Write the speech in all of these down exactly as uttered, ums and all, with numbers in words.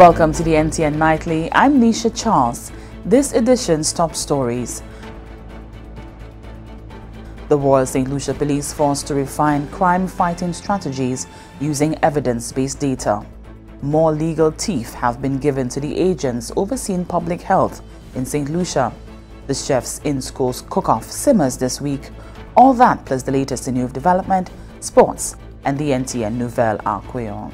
Welcome to the N T N Nightly. I'm Nisha Charles. This edition's top stories. The Royal Saint Lucia Police Force to refine crime-fighting strategies using evidence-based data. More legal teeth have been given to the agents overseeing public health in Saint Lucia. The Chefs In Schools Cook Off simmers this week. All that plus the latest in youth development, sports and the N T N Nouvelle en Kweyol.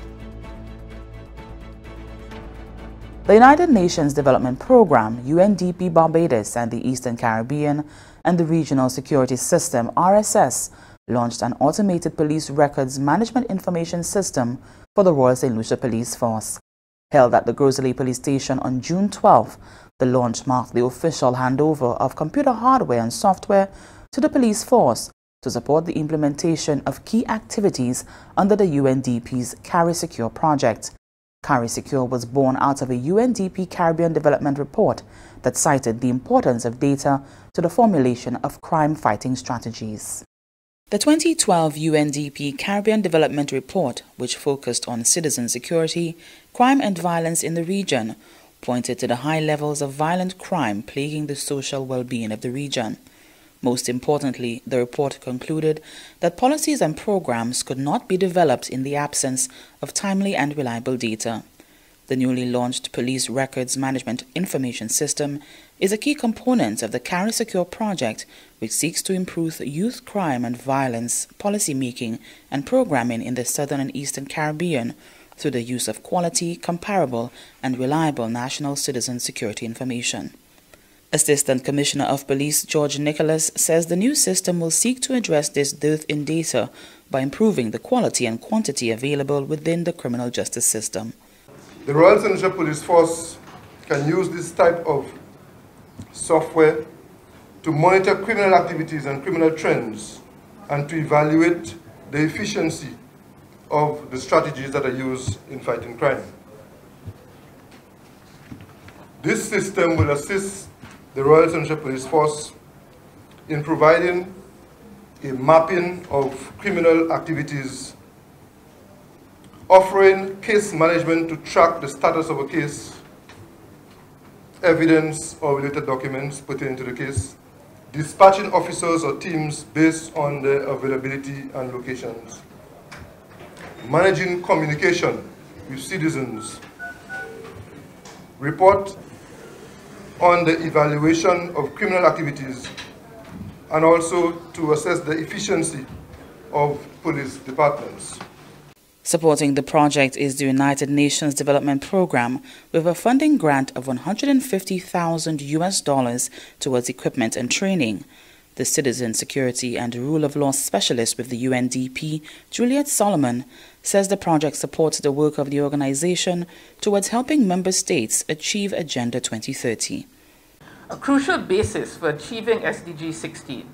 The United Nations Development Programme, U N D P Barbados and the Eastern Caribbean and the Regional Security System, R S S, launched an automated police records management information system for the Royal Saint Lucia Police Force. Held at the Gros Islet Police Station on June twelfth, the launch marked the official handover of computer hardware and software to the police force to support the implementation of key activities under the U N D P's CariSECURE project. CariSECURE was born out of a U N D P Caribbean development report that cited the importance of data to the formulation of crime-fighting strategies. The twenty twelve U N D P Caribbean Development Report, which focused on citizen security, crime and violence in the region, pointed to the high levels of violent crime plaguing the social well-being of the region. Most importantly, the report concluded that policies and programs could not be developed in the absence of timely and reliable data. The newly launched Police Records Management Information System is a key component of the CariSECURE project, which seeks to improve youth crime and violence policymaking and programming in the Southern and Eastern Caribbean through the use of quality, comparable, and reliable national citizen security information. Assistant Commissioner of Police George Nicholas says the new system will seek to address this dearth in data by improving the quality and quantity available within the criminal justice system. The Royal Saint Lucia Police Force can use this type of software to monitor criminal activities and criminal trends and to evaluate the efficiency of the strategies that are used in fighting crime. This system will assist the Royal Saint Lucia Police Force in providing a mapping of criminal activities, offering case management to track the status of a case, evidence or related documents pertaining to the case, dispatching officers or teams based on their availability and locations, managing communication with citizens, report on the evaluation of criminal activities, and also to assess the efficiency of police departments. Supporting the project is the United Nations Development Programme with a funding grant of one hundred fifty thousand U S dollars towards equipment and training. The Citizen Security and Rule of Law Specialist with the U N D P, Juliet Solomon, says the project supports the work of the organization towards helping member states achieve Agenda twenty thirty. A crucial basis for achieving S D G sixteen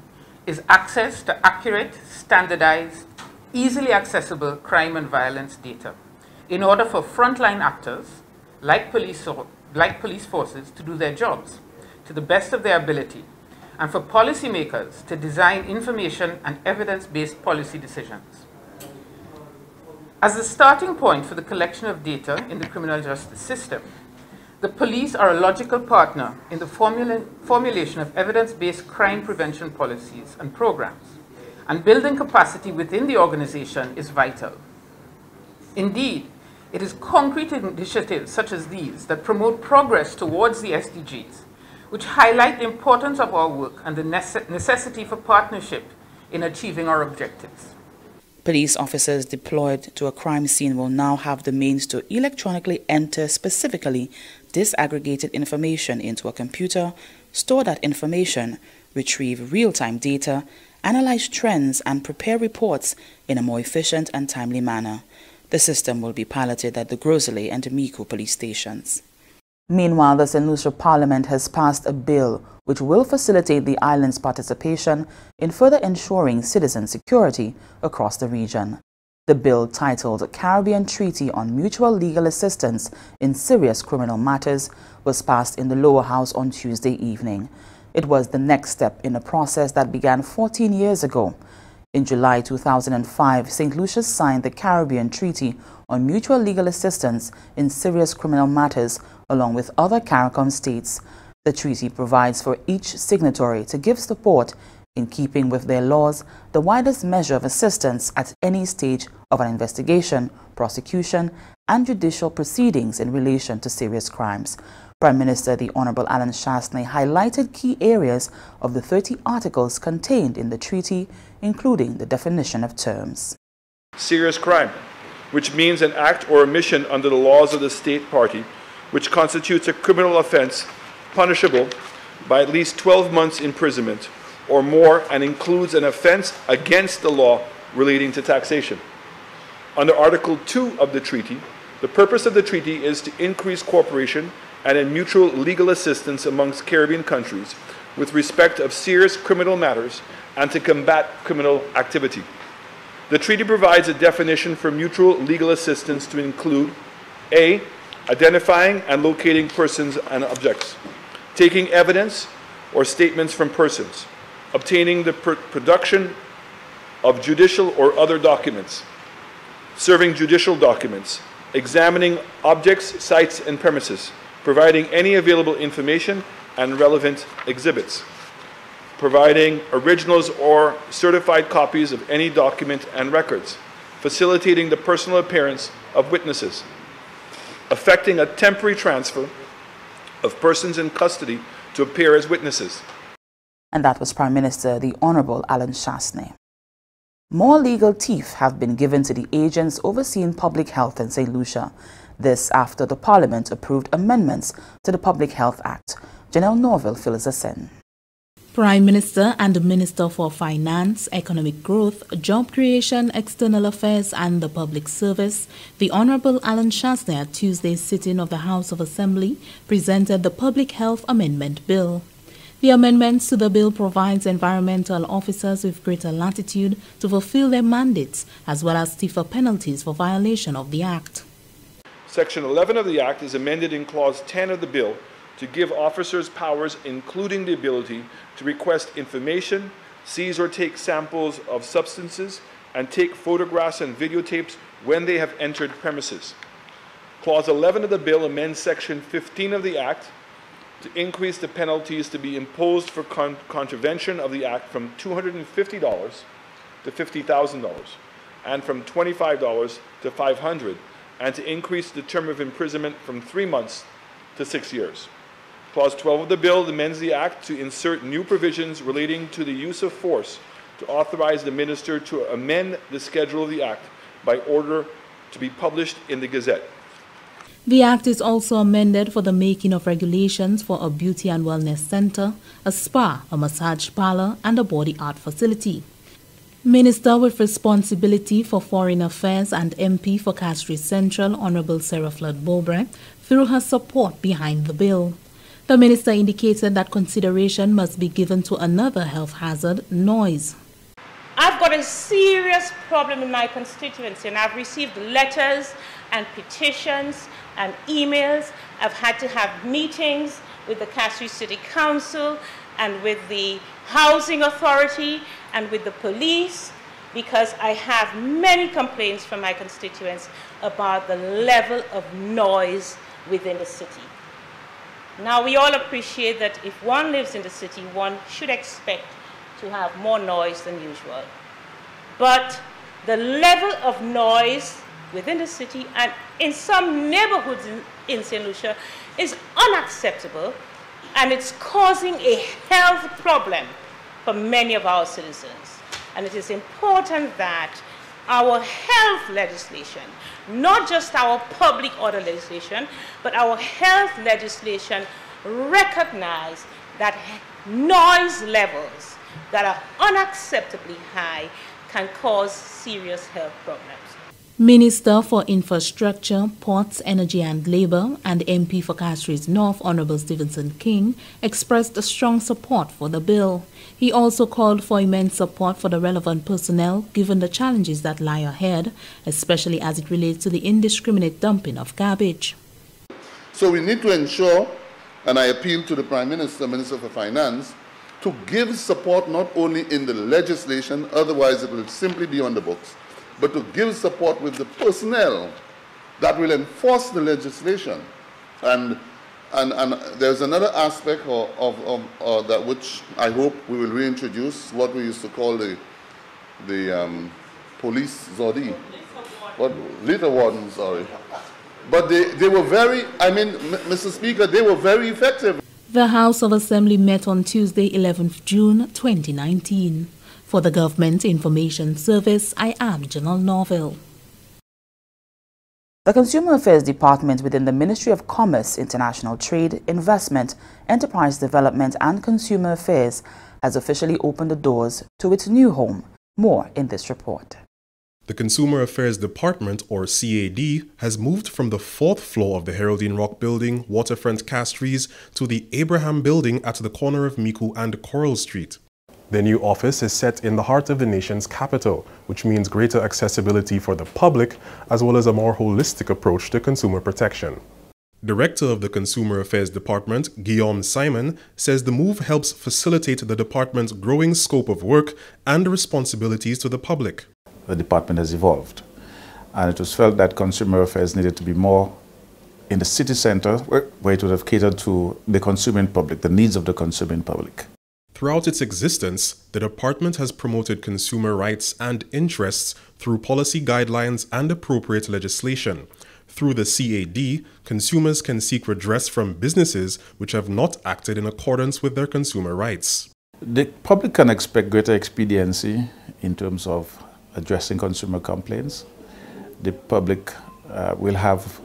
is access to accurate, standardized, easily accessible crime and violence data in order for frontline actors, like police, or, like police forces, to do their jobs to the best of their ability, and for policymakers to design information and evidence-based policy decisions. As a starting point for the collection of data in the criminal justice system, the police are a logical partner in the formula formulation of evidence-based crime prevention policies and programs, and building capacity within the organization is vital. Indeed, it is concrete initiatives such as these that promote progress towards the S D Gs, which highlight the importance of our work and the necessity for partnership in achieving our objectives. Police officers deployed to a crime scene will now have the means to electronically enter specifically disaggregated information into a computer, store that information, retrieve real-time data, analyze trends and prepare reports in a more efficient and timely manner. The system will be piloted at the Gros Islet and Miko police stations. Meanwhile, the Saint Lucia Parliament has passed a bill which will facilitate the island's participation in further ensuring citizen security across the region. The bill, titled Caribbean Treaty on Mutual Legal Assistance in Serious Criminal Matters, was passed in the lower house on Tuesday evening. It was the next step in a process that began fourteen years ago. In July two thousand five, Saint Lucia signed the Caribbean Treaty on Mutual Legal Assistance in Serious Criminal Matters, along with other CARICOM states. The treaty provides for each signatory to give support in keeping with their laws, the widest measure of assistance at any stage of an investigation, prosecution, and judicial proceedings in relation to serious crimes. Prime Minister the Honourable Allen Chastanet highlighted key areas of the thirty articles contained in the treaty, including the definition of terms. Serious crime, which means an act or omission under the laws of the state party, which constitutes a criminal offence punishable by at least twelve months imprisonment or more, and includes an offense against the law relating to taxation. Under Article two of the treaty, the purpose of the treaty is to increase cooperation and in mutual legal assistance amongst Caribbean countries with respect of serious criminal matters and to combat criminal activity. The treaty provides a definition for mutual legal assistance to include A, identifying and locating persons and objects, taking evidence or statements from persons, obtaining the pr production of judicial or other documents, serving judicial documents, examining objects, sites, and premises, providing any available information and relevant exhibits, providing originals or certified copies of any document and records, facilitating the personal appearance of witnesses, effecting a temporary transfer of persons in custody to appear as witnesses. And that was Prime Minister the Honourable Allen Chastanet. More legal teeth have been given to the agents overseeing public health in Saint Lucia. This after the Parliament approved amendments to the Public Health Act. Janelle Norville fills us in. Prime Minister and the Minister for Finance, Economic Growth, Job Creation, External Affairs and the Public Service, the Honourable Allen Chastanet at Tuesday's sitting of the House of Assembly presented the Public Health Amendment Bill. The amendments to the bill provides environmental officers with greater latitude to fulfill their mandates, as well as stiffer penalties for violation of the Act. Section eleven of the Act is amended in Clause ten of the bill to give officers powers including the ability to request information, seize or take samples of substances, and take photographs and videotapes when they have entered premises. Clause eleven of the bill amends Section fifteen of the Act to increase the penalties to be imposed for con contravention of the Act from two hundred fifty dollars to fifty thousand dollars, and from twenty-five dollars to five hundred dollars, and to increase the term of imprisonment from three months to six years. Clause twelve of the bill amends the Act to insert new provisions relating to the use of force to authorize the Minister to amend the schedule of the Act by order to be published in the Gazette. The Act is also amended for the making of regulations for a beauty and wellness centre, a spa, a massage parlour and a body art facility. Minister with responsibility for Foreign Affairs and M P for Castries Central, Honourable Sarah Flood-Bowbray, threw her support behind the bill. The Minister indicated that consideration must be given to another health hazard, noise. I've got a serious problem in my constituency, and I've received letters and petitions and emails. I've had to have meetings with the Castries City Council and with the Housing Authority and with the police, because I have many complaints from my constituents about the level of noise within the city. Now, we all appreciate that if one lives in the city, one should expect to have more noise than usual. But the level of noise within the city and in some neighborhoods in, in Saint Lucia is unacceptable, and it's causing a health problem for many of our citizens. And it is important that our health legislation, not just our public order legislation, but our health legislation, recognize that noise levels that are unacceptably high can cause serious health problems. Minister for Infrastructure, Ports, Energy and Labour and M P for Castries North, Honourable Stevenson King, expressed a strong support for the bill. He also called for immense support for the relevant personnel given the challenges that lie ahead, especially as it relates to the indiscriminate dumping of garbage. So we need to ensure, and I appeal to the Prime Minister, Minister for Finance, to give support not only in the legislation, otherwise it will simply be on the books, but to give support with the personnel that will enforce the legislation. And, and, and there's another aspect of, of, of, of that which I hope we will reintroduce, what we used to call the, the um, police Zodi, what, little warden, sorry. But they, they were very, I mean, Mister Speaker, they were very effective. The House of Assembly met on Tuesday, eleventh of June twenty nineteen. For the Government Information Service, I am Janelle Norville. The Consumer Affairs Department within the Ministry of Commerce, International Trade, Investment, Enterprise Development and Consumer Affairs has officially opened the doors to its new home. More in this report. The Consumer Affairs Department, or C A D, has moved from the fourth floor of the Geraldine Rock Building, Waterfront Castries, to the Abraham Building at the corner of Miko and Coral Street. The new office is set in the heart of the nation's capital, which means greater accessibility for the public, as well as a more holistic approach to consumer protection. Director of the Consumer Affairs Department, Guillaume Simon, says the move helps facilitate the department's growing scope of work and responsibilities to the public. The department has evolved, and it was felt that consumer affairs needed to be more in the city center, where it would have catered to the consuming public, the needs of the consuming public. Throughout its existence, the department has promoted consumer rights and interests through policy guidelines and appropriate legislation. Through the C A D, consumers can seek redress from businesses which have not acted in accordance with their consumer rights. The public can expect greater expediency in terms of addressing consumer complaints. The public uh, will have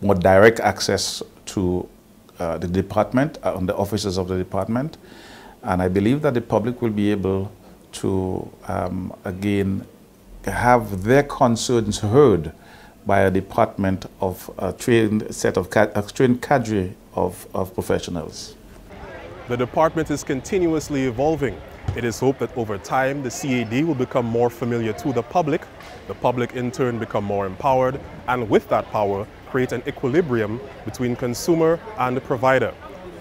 more direct access to uh, the department, uh, on the offices of the department. And I believe that the public will be able to, um, again, have their concerns heard by a department of a trained set of a trained cadre of, of professionals. The department is continuously evolving. It is hoped that over time, the C A D will become more familiar to the public, the public in turn become more empowered, and with that power, create an equilibrium between consumer and provider.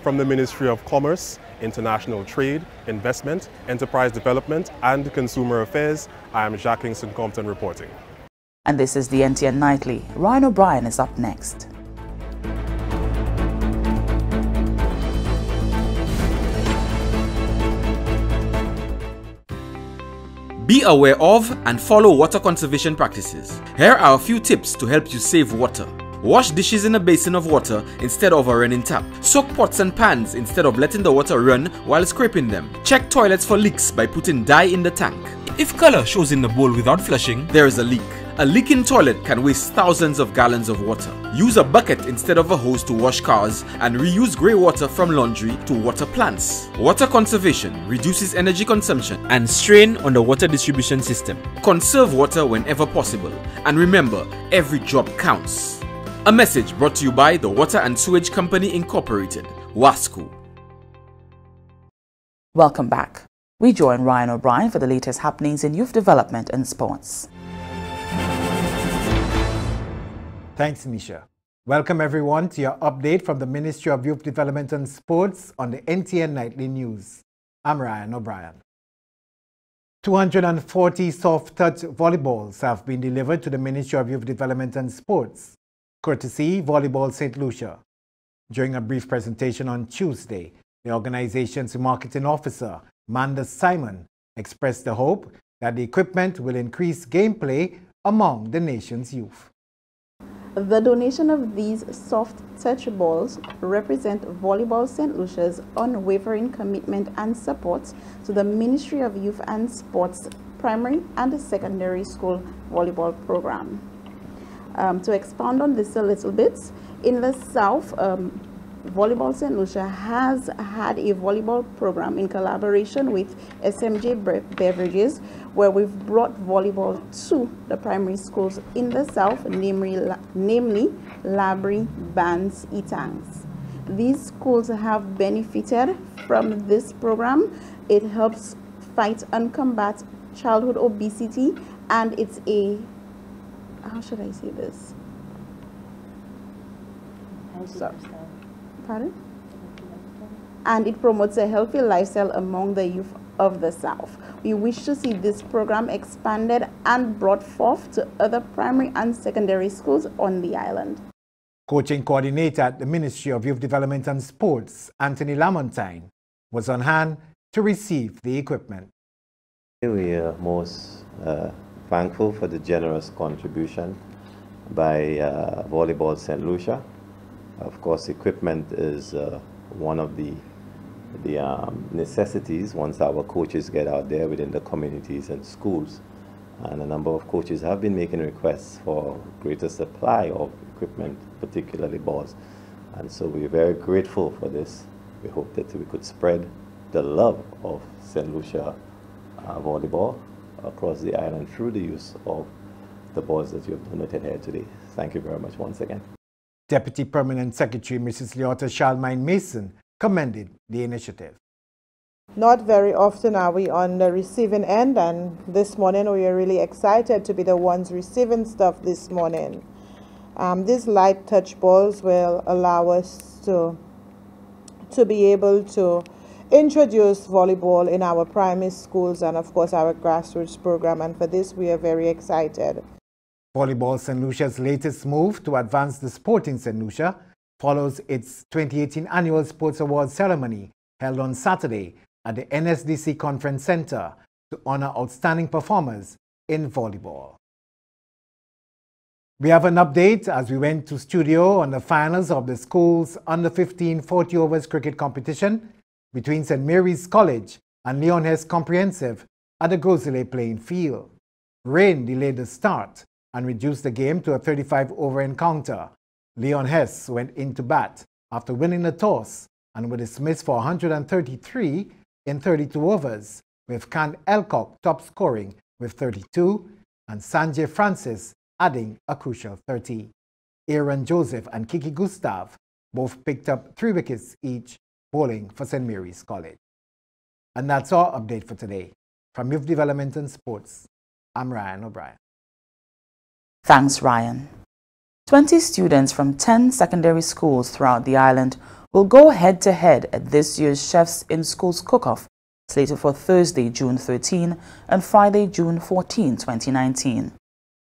From the Ministry of Commerce, International Trade, Investment, Enterprise Development and Consumer Affairs, I am Jacqueline Saint Compton reporting. And this is the N T N Nightly. Ryan O'Brien is up next. Be aware of and follow water conservation practices. Here are a few tips to help you save water. Wash dishes in a basin of water instead of a running tap. Soak pots and pans instead of letting the water run while scraping them. Check toilets for leaks by putting dye in the tank. If color shows in the bowl without flushing, there is a leak. A leaking toilet can waste thousands of gallons of water. Use a bucket instead of a hose to wash cars and reuse grey water from laundry to water plants. Water conservation reduces energy consumption and strain on the water distribution system. Conserve water whenever possible, and remember, every drop counts. A message brought to you by the Water and Sewage Company Incorporated, WASCO. Welcome back. We join Ryan O'Brien for the latest happenings in youth development and sports. Thanks, Misha. Welcome everyone to your update from the Ministry of Youth Development and Sports on the N T N Nightly News. I'm Ryan O'Brien. two hundred forty soft touch volleyballs have been delivered to the Ministry of Youth Development and Sports, courtesy Volleyball Saint Lucia. During a brief presentation on Tuesday, the organization's marketing officer, Manda Simon, expressed the hope that the equipment will increase gameplay among the nation's youth. The donation of these soft touch balls represent Volleyball Saint Lucia's unwavering commitment and support to the Ministry of Youth and Sports Primary and Secondary School Volleyball Program. Um, to expand on this a little bit, in the South, um, Volleyball Saint Lucia has had a volleyball program in collaboration with S M J Beverages, where we've brought volleyball to the primary schools in the South, namely, namely Labri, Banz, Etangs. These schools have benefited from this program. It helps fight and combat childhood obesity, and it's a How should I say this? Sorry. Pardon? and it promotes a healthy lifestyle among the youth of the South. We wish to see this program expanded and brought forth to other primary and secondary schools on the island. Coaching coordinator at the Ministry of Youth Development and Sports, Anthony Lamontine, was on hand to receive the equipment. We are most uh, thankful for the generous contribution by uh, Volleyball Saint Lucia. Of course, equipment is uh, one of the the um, necessities once our coaches get out there within the communities and schools, and a number of coaches have been making requests for greater supply of equipment, particularly balls, and so we're very grateful for this. We hope that we could spread the love of Saint Lucia uh, volleyball across the island through the use of the balls that you have donated here today. Thank you very much once again. Deputy Permanent Secretary Missus Leota Charlmane Mason commended the initiative. Not very often are we on the receiving end, and this morning we are really excited to be the ones receiving stuff this morning. Um, these light touch balls will allow us to, to be able to introduce volleyball in our primary schools and of course our grassroots program, and for this we are very excited. Volleyball Saint Lucia's latest move to advance the sport in Saint Lucia follows its twenty eighteen Annual Sports Awards ceremony held on Saturday at the N S D C Conference Center to honor outstanding performers in volleyball. We have an update as we went to studio on the finals of the school's under fifteen forty overs cricket competition between Saint Mary's College and Leon Hess Comprehensive at the Gros Islet playing field. Rain delayed the start and reduced the game to a thirty-five over encounter. Leon Hess went into bat after winning the toss and were dismissed for one hundred thirty-three in thirty-two overs, with Kan Elcock top scoring with thirty-two and Sanjay Francis adding a crucial thirty. Aaron Joseph and Kiki Gustav both picked up three wickets each, bowling for Saint Mary's College. And that's our update for today. From Youth Development and Sports, I'm Ryan O'Brien. Thanks, Ryan. twenty students from ten secondary schools throughout the island will go head-to-head at this year's Chefs In Schools Cook Off, slated for Thursday, June thirteenth and Friday, June fourteenth, twenty nineteen.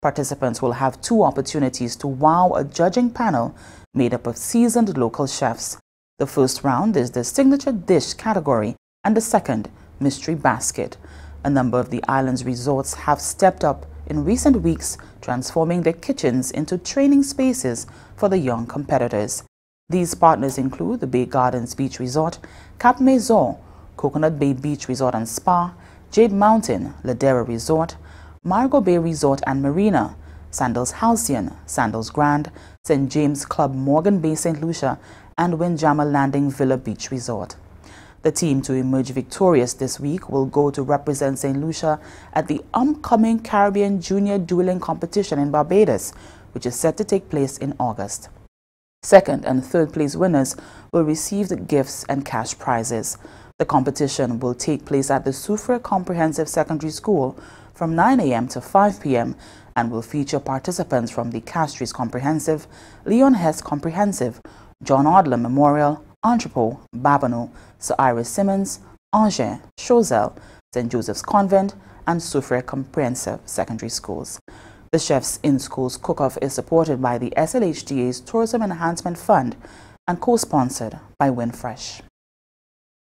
Participants will have two opportunities to wow a judging panel made up of seasoned local chefs. The first round is the Signature Dish category and the second, Mystery Basket. A number of the island's resorts have stepped up in recent weeks, transforming their kitchens into training spaces for the young competitors. These partners include the Bay Gardens Beach Resort, Cap Maison, Coconut Bay Beach Resort and Spa, Jade Mountain, Ladera Resort, Margo Bay Resort and Marina, Sandals Halcyon, Sandals Grand, Saint James Club Morgan Bay Saint Lucia, and Windjammer Landing Villa Beach Resort. The team to emerge victorious this week will go to represent Saint Lucia at the upcoming Caribbean Junior Dueling Competition in Barbados, which is set to take place in August. Second and third place winners will receive the gifts and cash prizes. The competition will take place at the Soufre Comprehensive Secondary School from nine A M to five P M and will feature participants from the Castries Comprehensive, Leon Hess Comprehensive, John Odlum Memorial, Entrepot, Babano, Sir Iris Simmons, Angers, Choiselle, Saint Joseph's Convent, and Soufre Comprehensive Secondary Schools. The Chefs in Schools Cook-Off is supported by the S L H T A's Tourism Enhancement Fund and co-sponsored by WinFresh.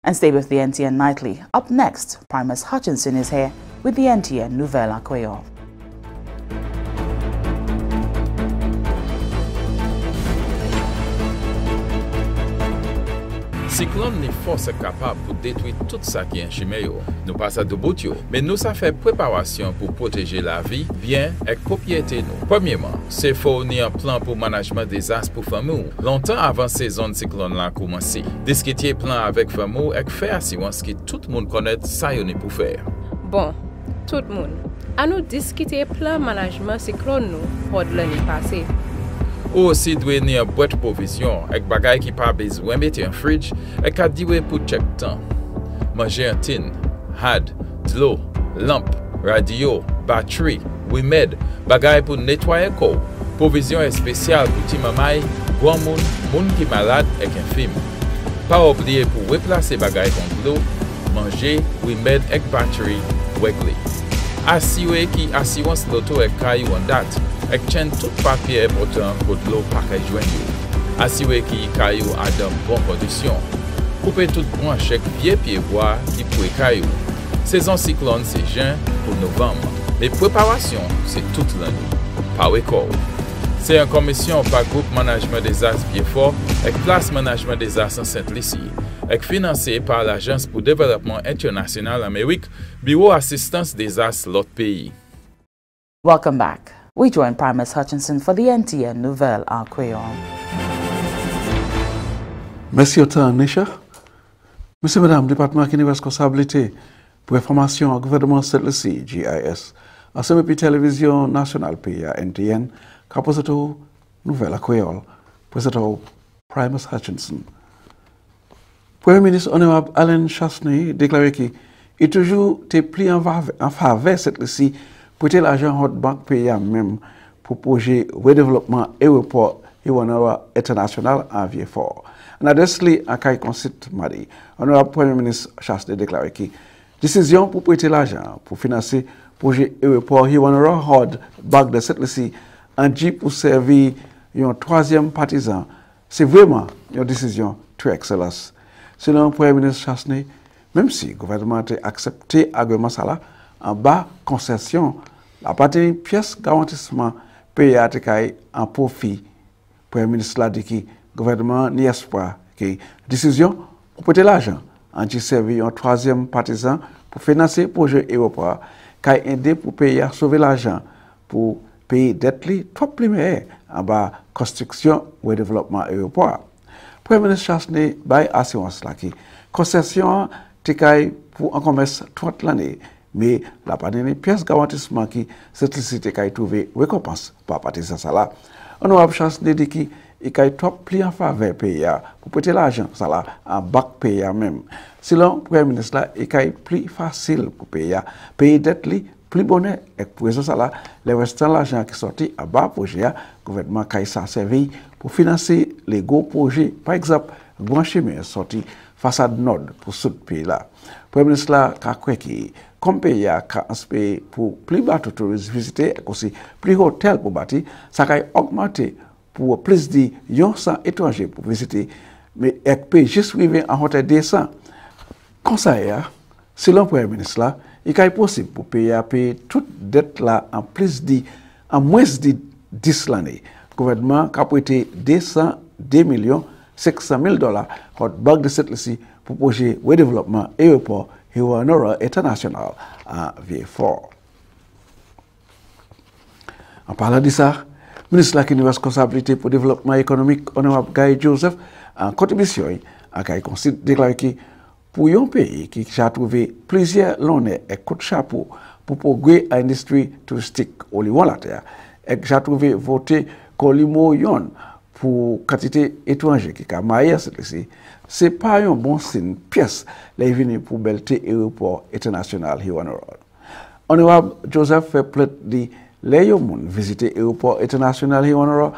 And stay with the N T N Nightly. Up next, Primus Hutchinson is here with the N T N Nouvelle en Kweyol. Cyclone n'est force capable pour détruire tout ça qui est chimé. Nous passons de bout, mais nous ça fait préparation pour protéger la vie, bien et propriété nous. Premièrement, c'est fournir un plan pour management des astres pour famille. Longtemps avant saison de cyclone là commencé, discuter plan avec famille et faire assurance que tout le monde connaît ça y pour faire. Bon, tout le monde, à nous discuter plan management cyclone nous pour l'année passée. Ou aussi doit ni un boîte provision avec bagay qui pas besoin mettre un fridge et qu'a diwe pour check temps. Manger un tin, had, de l'eau, lampe, radio, batterie, wimed, bagay pour nettoyer corps. Provision spéciale pour ti mamay, grand moun, moun qui malade et infime. Pa oubliye pou weplase bagay kondlo, manje, wimed ek battery wegle. Asiwe ki asiwans loto ek kayo an dat, ek chen tout papye e botan kondlo pakay jwen yo. Asiwe ki kayo adam bon kondisyon. Koupe tout branche ek vie pie boa ki pou e kayo. Sezon cyclone se jan pou novembre, mais préparation c'est toute l'année. Pas record. C'est une commission par groupe management des arts Piedfort et place management des arts en Saint-Lucie, et financée par l'Agence pour développement international Amérique, Bureau assistance des arts l'autre pays. Welcome back. We join Primus Hutchinson for the N T N Nouvelle en Kweyol. Merci autant, Nisha. Monsieur, Madame, département qui est responsabilité pour information au gouvernement Saint-Lucie, G I S, à C M P Télévision Nationale P I A N T N, Kaposato Nouvelle en Kweyol, Presato Primus Hutchinson. Premier ministre honorable Allen Chastanet déclarait qu'il est toujours plus en faveur Saint-Lucie pour tel agent de banque P I A même pour projet redéveloppement aéroport Hewanorra international en Vieux-Fort. En adresse à CARICOM mardi, honorable Premier ministre Chastanet déclarait qu'il décision pour prêter l'argent pour financer le projet aéroport Hewanorra Hard Bank de Saint-Lucie en Jeep pour servir un troisième partisan. C'est vraiment une décision très excellente. Selon le Premier ministre Chastanet, même si le gouvernement a accepté l'agrément en bas concession, la partie pièce garantissement payée à T K I en profit. Le Premier ministre a dit que le gouvernement n'y espoir que décision pour prêter l'argent anti servi un troisième partisan pour financer le projet aéroport qui a aidé pour payer à sauver l'argent pour payer dette trois premières en bas construction ou développement aéroport. Premier ministre Chastanet bail assurance là qui concession T K I pour un commerce trente l'année, mais la pandémie pièce garantissement qui cette société qui a trouvé récompense par partisan ça là. On a Chastanet dit qui et qu'il y a trois plis en faveur P I A pour prêter l'argent, ça là, en bac P I A même. Selon le Premier ministre, il y a plus facile pour P I A. Payer dette, plus bonheur. Et pour ça, là, les restants de l'argent qui sorti à bas projet, le gouvernement a servi pour financer les gros projets. Par exemple, le grand chemin sorti façade nord pour ce pays-là. Le Premier ministre a cru que, comme P I A a inspiré pour plus de bateaux touristes visités et aussi plus d'hôtels pour bâtir, ça a augmenté pour plus de cent étrangers pour visiter, mais elle peut juste vivre en hauteur de cent. Comme ça, selon le Premier ministre, il est possible pour payer toute dette là en plus de, en moins de dix l'année. Le gouvernement a prêté deux cent deux millions sept cent mille dollars pour la banque de Saint-Lucie pour le projet redéveloppement aéroport Hewanorra International à Vieux-Fort. En parlant de ça, ministre qui a une responsabilité pour le développement économique, honorable Guillaume Joseph, en contribution, a déclaré que pour un pays qui a trouvé plusieurs longues et coups de chapeau pour progresser à l'industrie touristique au Liban la terre, et qui a trouvé voter Colimoyon pour quantité étrangère qui a maillé celle-ci, ce n'est pas un bon signe pièce les venir pour belter l'aéroport international Hewanorra. Honorable Joseph fait plainte de les gens visiter l'aéroport international Hewanorra,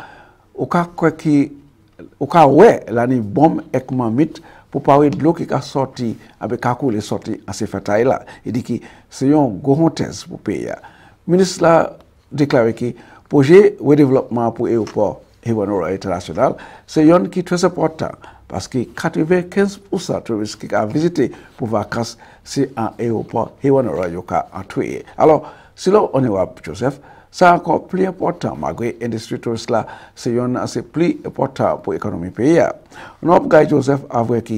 ou ka ouais l'année bombe ek mamite pour parler de l'eau qui a sorti avec kakou les sorti à ces fatailles là. Il dit que c'est un gros thèse pour payer. Le ministre a déclaré que le projet de développement pour l'aéroport Hewanorra international, c'est un qui est très important parce que quatre-vingt-quinze pour cent de touristes qui ont visité pour vacances, c'est un aéroport Hewanorra qui a entré. Alors, selon honorable Joseph, c'est encore plus important, malgré l'industrie touristique là, c'est assez plus important pour l'économie pays. Honorable Guy Joseph a avoué que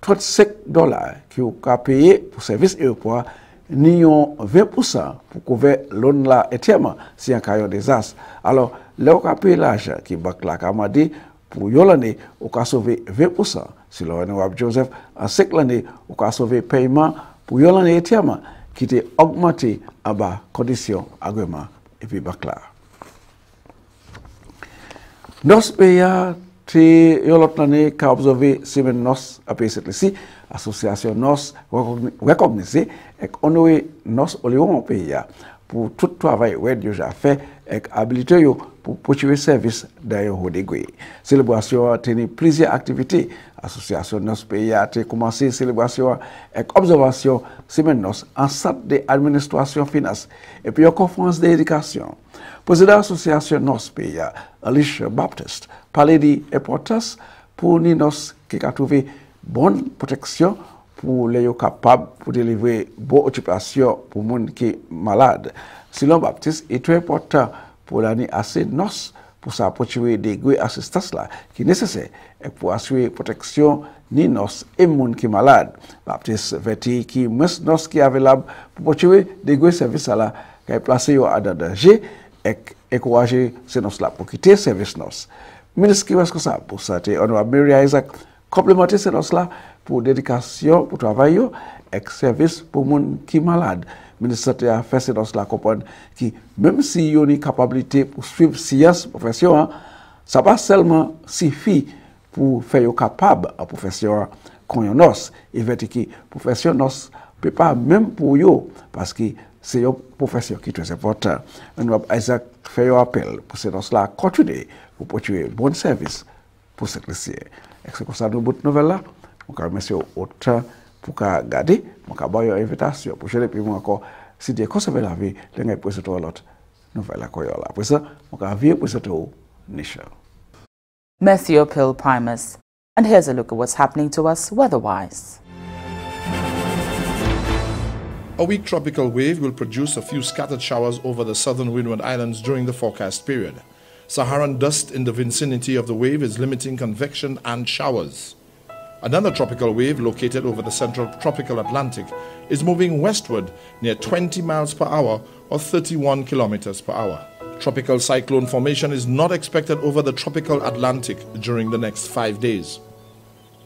trente-cinq dollars qui ont payé pour le service aéroport, n'y ont vingt pour cent pour couvrir l'on là éternellement si un cas de désastre. Alors, là on a payé l'argent qui est là, comme on dit, pour l'année, on a sauvé vingt pour cent. Selon honorable Joseph, en cinq l'année, on a sauvé paiement pour l'année éternellement qui était augmenté à bas conditions, agrément et puis bacla. Nos pays a été qu'a observé semaine nos à pays Saint-Lucie, association nos reconnaissée et honoré nos au pays pour tout travail que déjà fait et habilité pour poursuivre service d'ailleurs au degré. Célébration a tenu plusieurs activités Association Nos Pays a commencé célébration et observation semaine nos en centre de administration finance et puis en conférence d'éducation. Président Association Nos Pays Alicia Baptiste parlait de l'importance pour nous qui a trouvé bonne protection pour les capables pour délivrer bonne occupation pour les gens qui sont malades. Silon Baptiste est très important pour l'année assez nos pour s'apporter des grandes assistances qui sont nécessaires pour assurer la protection ni nos et les gens qui sont malades. Baptiste Verti qui est nos qui est available pour assurer des grands services qui sont placés en danger et encourager ces nos pour quitter les services nos. Ministre qui est responsable pour ça, Honorable Mary Isaac, complémenter ces nos-là pour dédication, pour travail et service pour les gens qui sont malades. Le ministre de la Santé a fait comprendre que même si vous avez une capacité pour suivre science profession, ça pas seulement suffit pour faire capable à profession quand vous avez et veut que profession ne peut pas même pour vous parce que c'est une profession qui est très importante. Nous Isaac fait un appel pour ces gens-là continuer pour porter un bon service pour cette lycée. Et c'est comme ça nous bout nouvelle là. Je vous remercie autant pour garder, je vous donne une invitation pour que je puisse encore, si vous conservez la vie, vous pouvez présenter l'autre nouvelle à Kweyol. Après ça, je vous invite à présenter Nisha. Merci au Pil Primus. And here's a look at what's happening to us weather-wise. A weak tropical wave will produce a few scattered showers over the southern Windward Islands during the forecast period. Saharan dust in the vicinity of the wave is limiting convection and showers. Another tropical wave located over the central tropical Atlantic is moving westward near twenty miles per hour or thirty-one kilometers per hour. Tropical cyclone formation is not expected over the tropical Atlantic during the next five days.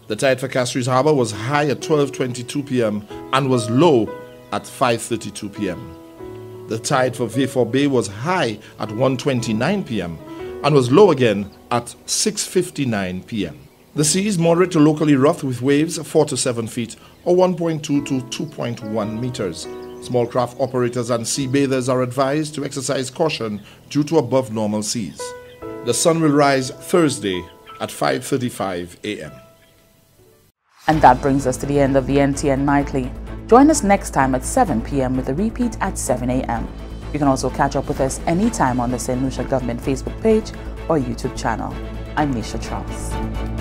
The tide for Castries Harbour was high at twelve twenty-two p m and was low at five thirty-two p m The tide for V four Bay was high at one twenty-nine p m and was low again at six fifty-nine p m The sea is moderate to locally rough with waves four to seven feet or one point two to two point one meters. Small craft operators and sea bathers are advised to exercise caution due to above normal seas. The sun will rise Thursday at five thirty-five a m And that brings us to the end of the N T N Nightly. Join us next time at seven p m with a repeat at seven a m You can also catch up with us anytime on the Saint Lucia Government Facebook page or YouTube channel. I'm Nisha Charles.